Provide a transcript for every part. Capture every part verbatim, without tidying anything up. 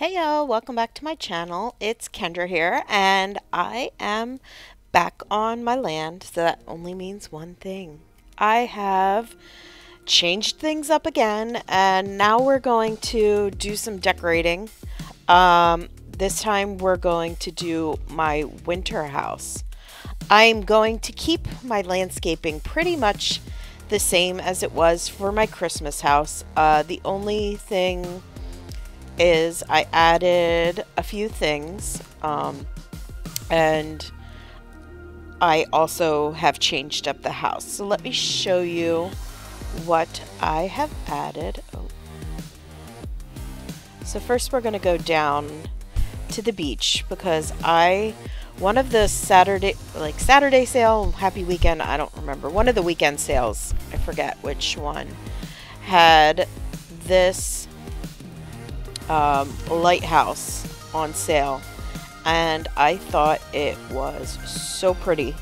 Hey y'all, welcome back to my channel. It's Kendra here and I am back on my land, so that only means one thing. I have changed things up again and now we're going to do some decorating. Um, this time we're going to do my winter house. I'm going to keep my landscaping pretty much the same as it was for my Christmas house. Uh, the only thing is I added a few things um, and I also have changed up the house. So let me show you what I have added. Oh. So first we're gonna go down to the beach because I, one of the Saturday, like Saturday sale, happy weekend, I don't remember. One of the weekend sales, I forget which one, had this Um, lighthouse on sale and I thought it was so pretty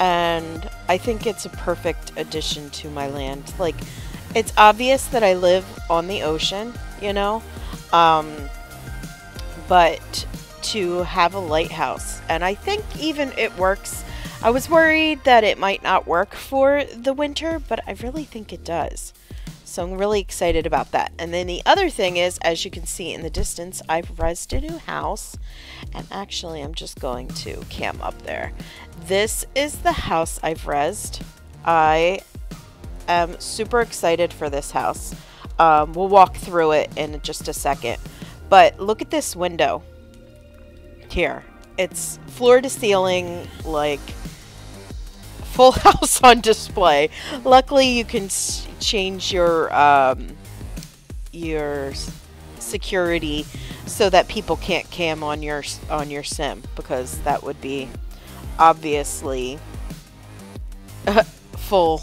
and I think it's a perfect addition to my land. Like, it's obvious that I live on the ocean, you know, um, but to have a lighthouse, and I think even it works. I was worried that it might not work for the winter, but I really think it does. So I'm really excited about that. And then the other thing is, as you can see in the distance, I've rezzed a new house. And actually, I'm just going to cam up there. This is the house I've rezzed. I am super excited for this house. Um, we'll walk through it in just a second. But look at this window here. It's floor to ceiling, like full house on display. Luckily, you can change your um, your security so that people can't cam on your on your sim, because that would be obviously uh, full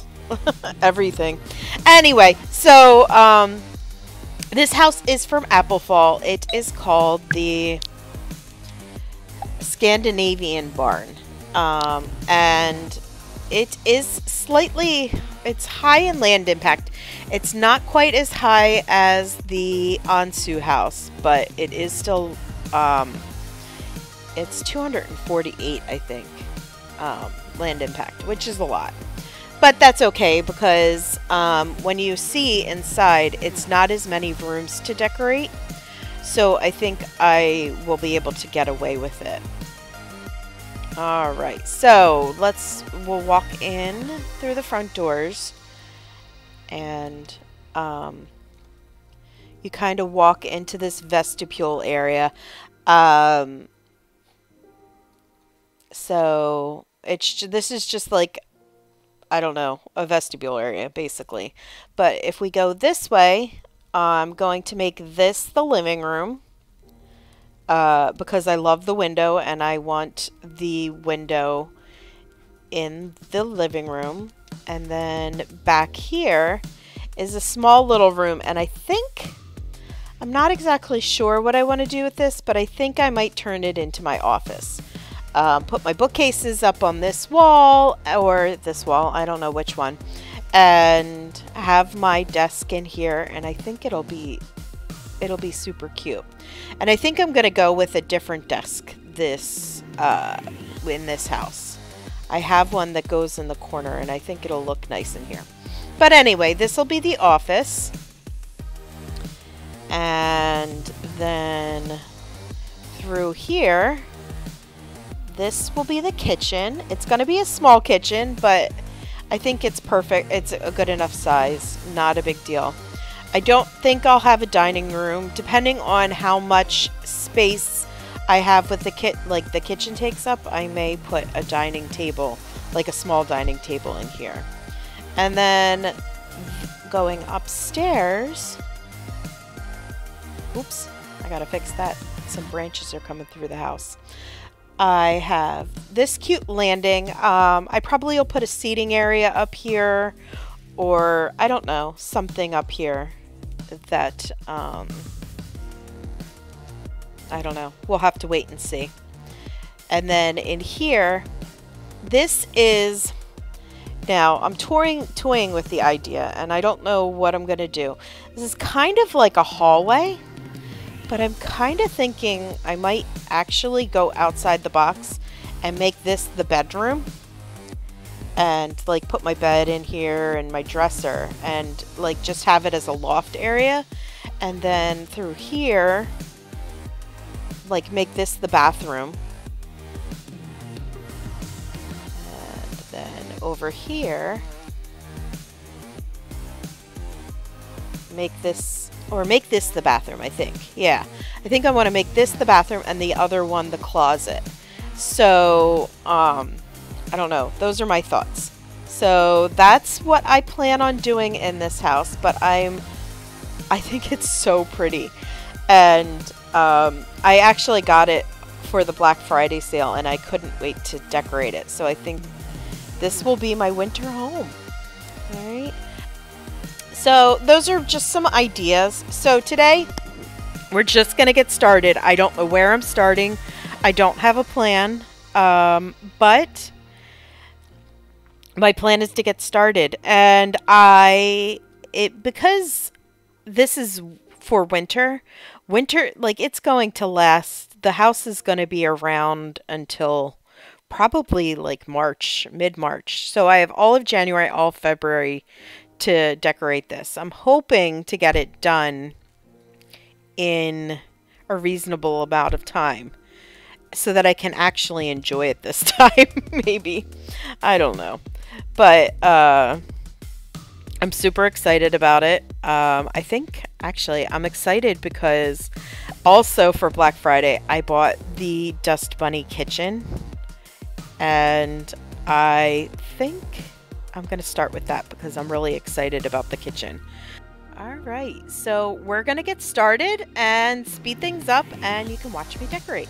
everything. Anyway, so um, this house is from Apple Fall. It is called the Scandinavian Barn, um, and it is slightly, it's high in land impact. It's not quite as high as the Ansu house, but it is still, um, it's two hundred forty-eight, I think, um, land impact, which is a lot. But that's okay, because um, when you see inside, it's not as many rooms to decorate. So I think I will be able to get away with it. All right, so let's, we'll walk in through the front doors, and um, you kind of walk into this vestibule area. Um, so it's, this is just like, I don't know, a vestibule area basically. But if we go this way, I'm going to make this the living room. Uh, because I love the window and I want the window in the living room. And then back here is a small little room, and I think, I'm not exactly sure what I want to do with this, but I think I might turn it into my office. Um, put my bookcases up on this wall or this wall, I don't know which one, and have my desk in here, and I think it'll be It'll be super cute. And I think I'm going to go with a different desk this uh, in this house. I have one that goes in the corner and I think it'll look nice in here. But anyway, this will be the office. And then through here, this will be the kitchen. It's going to be a small kitchen, but I think it's perfect. It's a good enough size, not a big deal. I don't think I'll have a dining room, depending on how much space I have with the kit, like the kitchen takes up. I may put a dining table, like a small dining table in here. And then going upstairs, oops, I gotta fix that. Some branches are coming through the house. I have this cute landing. Um, I probably will put a seating area up here, or I don't know, something up here. That, um, I don't know. We'll have to wait and see. And then in here, this is, now I'm touring, toying with the idea and I don't know what I'm going to do. This is kind of like a hallway, But I'm kind of thinking I might actually go outside the box and make this the bedroom. And like put my bed in here and my dresser and like just have it as a loft area. And then through here, like make this the bathroom. And then over here, make this, or make this the bathroom, I think. Yeah, I think I want to make this the bathroom and the other one the closet. So, um, I don't know. Those are my thoughts. So that's what I plan on doing in this house, but I'm, I think it's so pretty. And um, I actually got it for the Black Friday sale and I couldn't wait to decorate it. So I think this will be my winter home. All right. So those are just some ideas. So today we're just going to get started. I don't know where I'm starting. I don't have a plan, um, but my plan is to get started. And I, it, because this is for winter, winter, like it's going to last, the house is going to be around until probably like March, mid-March. So I have all of January, all of February to decorate this. I'm hoping to get it done in a reasonable amount of time so that I can actually enjoy it this time, maybe. I don't know. But uh, I'm super excited about it. Um, I think, actually, I'm excited because also for Black Friday, I bought the Dust Bunny kitchen. And I think I'm going to start with that because I'm really excited about the kitchen. All right, so we're going to get started and speed things up, and you can watch me decorate.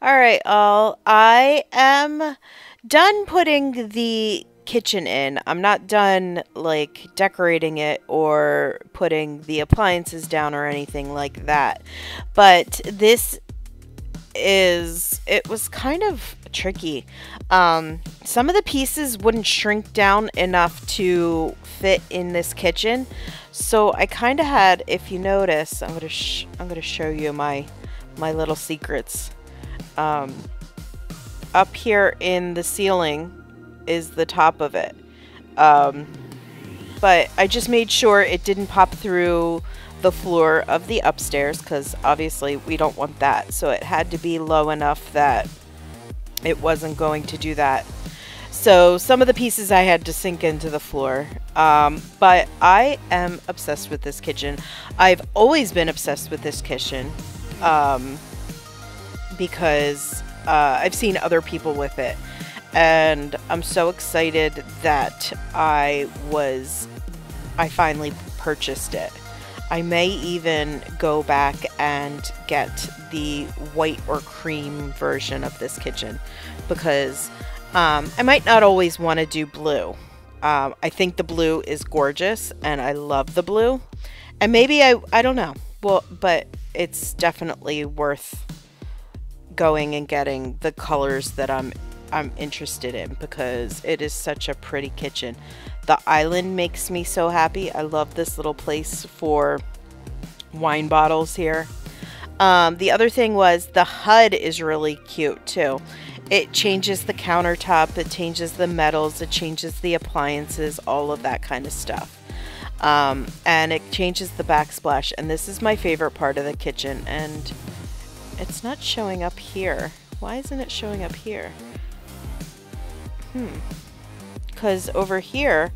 Alright, all. I am done putting the kitchen in. I'm not done, like, decorating it or putting the appliances down or anything like that. But this is... it was kind of tricky. Um, some of the pieces wouldn't shrink down enough to fit in this kitchen. So I kind of had, if you notice, I'm gonna sh- I'm gonna show you my, my little secrets. Um, up here in the ceiling is the top of it. Um, but I just made sure it didn't pop through the floor of the upstairs, because obviously we don't want that. So it had to be low enough that it wasn't going to do that. So some of the pieces I had to sink into the floor. Um, but I am obsessed with this kitchen. I've always been obsessed with this kitchen. Um... because uh, I've seen other people with it, and I'm so excited that I was I finally purchased it. I may even go back and get the white or cream version of this kitchen, because um, I might not always want to do blue. Um, I think the blue is gorgeous, and I love the blue, and maybe I I don't know. Well, but it's definitely worth going and getting the colors that I'm I'm interested in, because it is such a pretty kitchen. The island makes me so happy. I love this little place for wine bottles here. Um, the other thing was the H U D is really cute too. It changes the countertop, it changes the metals, it changes the appliances, all of that kind of stuff. Um, and it changes the backsplash, and this is my favorite part of the kitchen, and it's not showing up here. Why isn't it showing up here? Hmm. Because over here,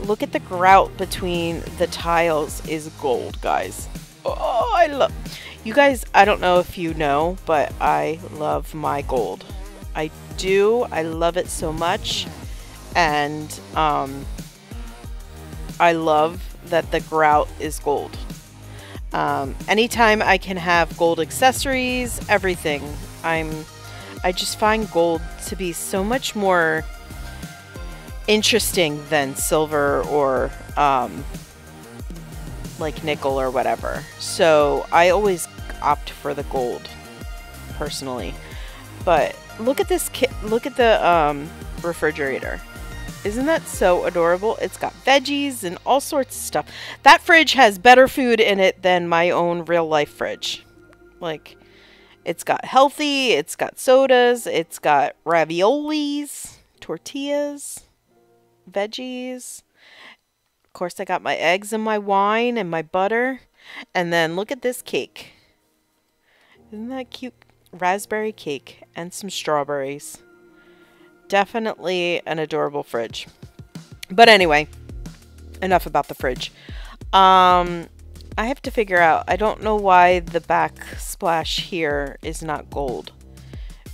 look at the grout between the tiles is gold, guys. Oh, I love... You guys, I don't know if you know, but I love my gold. I do. I love it so much. And um, I love that the grout is gold. Um, anytime I can have gold accessories, everything, I'm, I just find gold to be so much more interesting than silver or, um, like nickel or whatever. So I always opt for the gold personally. But look at this kit, look at the um, refrigerator. Isn't that so adorable? It's got veggies and all sorts of stuff. That fridge has better food in it than my own real life fridge. Like, it's got healthy, it's got sodas, it's got raviolis, tortillas, veggies. Of course, I got my eggs and my wine and my butter. And then look at this cake. Isn't that cute? Raspberry cake and some strawberries. Definitely an adorable fridge. But anyway, enough about the fridge. Um, I have to figure out, I don't know why the backsplash here is not gold.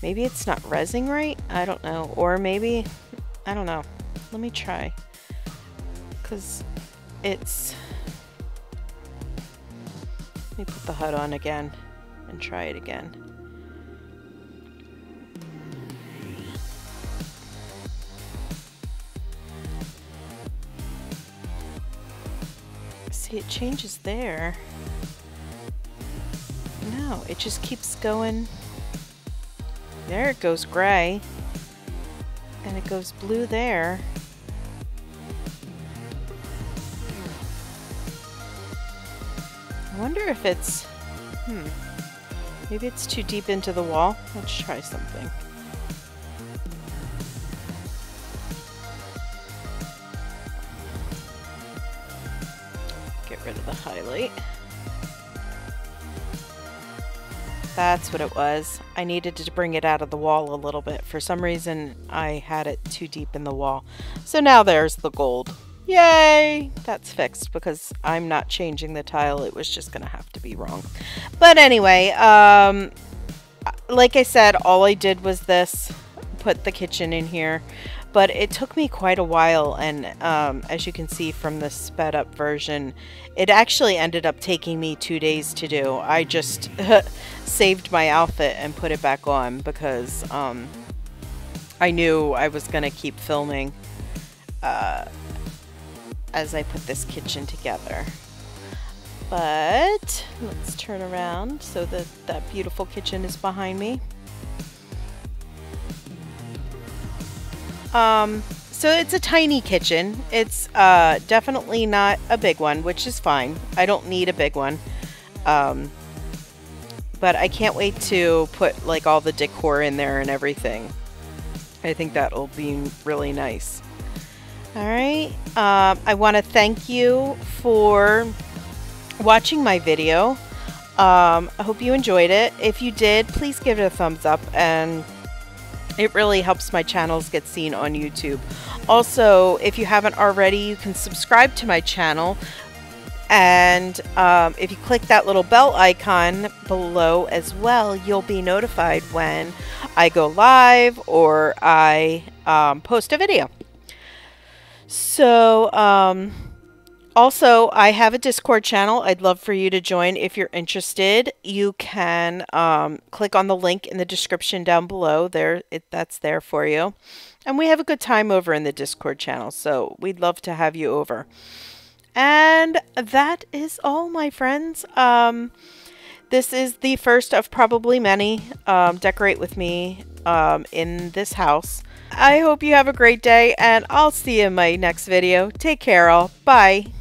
Maybe it's not resing right? I don't know. Or maybe, I don't know. Let me try. Because it's... Let me put the H U D on again and try it again. See, it changes there. No, it just keeps going. There it goes gray. And it goes blue there. I wonder if it's... Hmm. Maybe it's too deep into the wall. Let's try something. Rid of the highlight. That's what it was. I needed to bring it out of the wall a little bit. For some reason, I had it too deep in the wall. So now there's the gold. Yay! That's fixed because I'm not changing the tile. It was just gonna have to be wrong. But anyway, um, like I said, all I did was this. Put the kitchen in here. But it took me quite a while, and um, as you can see from the sped up version, it actually ended up taking me two days to do. I just saved my outfit and put it back on because um, I knew I was going to keep filming uh, as I put this kitchen together. But let's turn around so that that beautiful kitchen is behind me. Um, so it's a tiny kitchen. It's uh, definitely not a big one, which is fine. I don't need a big one. Um, but I can't wait to put like all the decor in there and everything. I think that'll be really nice. All right. Um, I want to thank you for watching my video. Um, I hope you enjoyed it. If you did, please give it a thumbs up, and it really helps my channels get seen on YouTube. Also, if you haven't already, you can subscribe to my channel. And um, if you click that little bell icon below as well, you'll be notified when I go live or I um, post a video. So, um, also, I have a Discord channel I'd love for you to join if you're interested. You can um, click on the link in the description down below. There, it, that's there for you. And we have a good time over in the Discord channel, so we'd love to have you over. And that is all, my friends. Um, this is the first of probably many um, Decorate With Me um, in this house. I hope you have a great day, and I'll see you in my next video. Take care all. Bye.